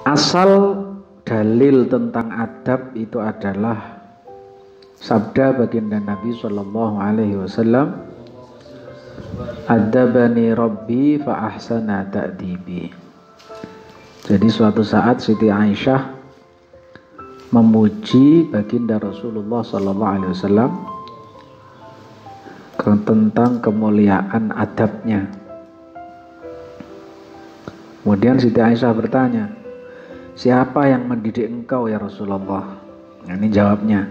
Asal dalil tentang adab itu adalah sabda baginda Nabi Shallallahu Alaihi Wasallam, "Adabani Rabbi fa ahsana ta'dibi." Jadi suatu saat Siti Aisyah memuji baginda Rasulullah Shallallahu Alaihi Wasallam tentang kemuliaan adabnya. Kemudian Siti Aisyah bertanya, "Siapa yang mendidik engkau ya Rasulullah?" Ini jawabnya,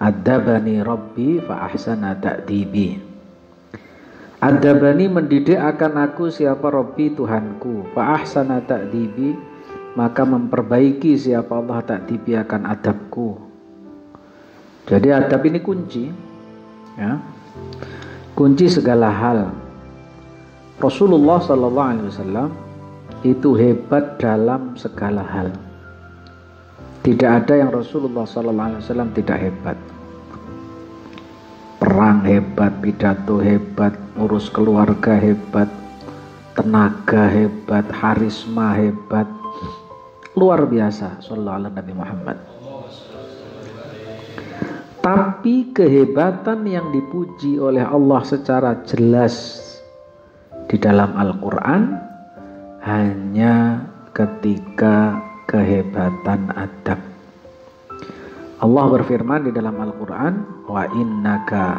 "Adabani Rabbi fa ahsana ta'dibi." Adabani mendidik akan aku siapa Rabbi Tuhanku, fa ahsana ta'dibi, maka memperbaiki siapa Allah ta'dibi akan adabku. Jadi adab ini kunci, ya, kunci segala hal. Rasulullah Sallallahu Alaihi Wasallam itu hebat dalam segala hal. Tidak ada yang Rasulullah SAW tidak hebat. Perang hebat, pidato hebat, urus keluarga hebat, tenaga hebat, harisma hebat, luar biasa. Sallallahu alaihi Nabi Muhammad. Tapi kehebatan yang dipuji oleh Allah secara jelas di dalam Al-Quran hanya ketika kehebatan adab. Allah berfirman di dalam Al-Quran, "Wa innaka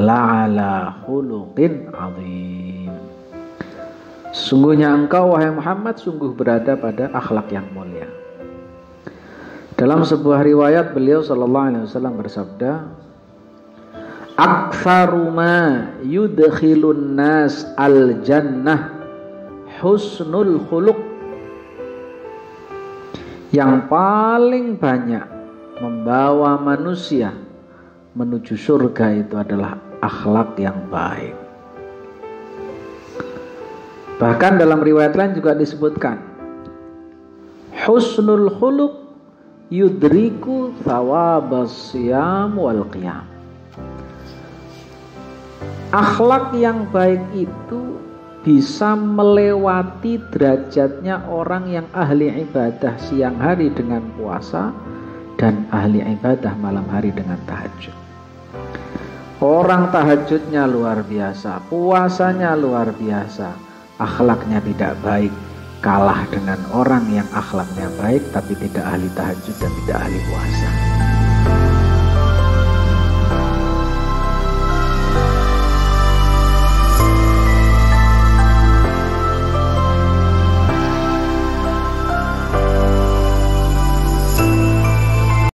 la'ala khuluqin azim." Sungguhnya engkau wahai Muhammad sungguh berada pada akhlak yang mulia. Dalam sebuah riwayat beliau Sallallahu Alaihi Wasallam bersabda, "Aktsaru ma yudkhilun nas al-jannah husnul khuluq." Yang paling banyak membawa manusia menuju surga itu adalah akhlak yang baik. Bahkan dalam riwayat lain juga disebutkan, husnul khuluq yudriku thawabas siyam wal qiyam. Akhlak yang baik itu bisa melewati derajatnya orang yang ahli ibadah siang hari dengan puasa dan ahli ibadah malam hari dengan tahajud. Orang tahajudnya luar biasa, puasanya luar biasa, akhlaknya tidak baik, kalah dengan orang yang akhlaknya baik tapi tidak ahli tahajud dan tidak ahli puasa.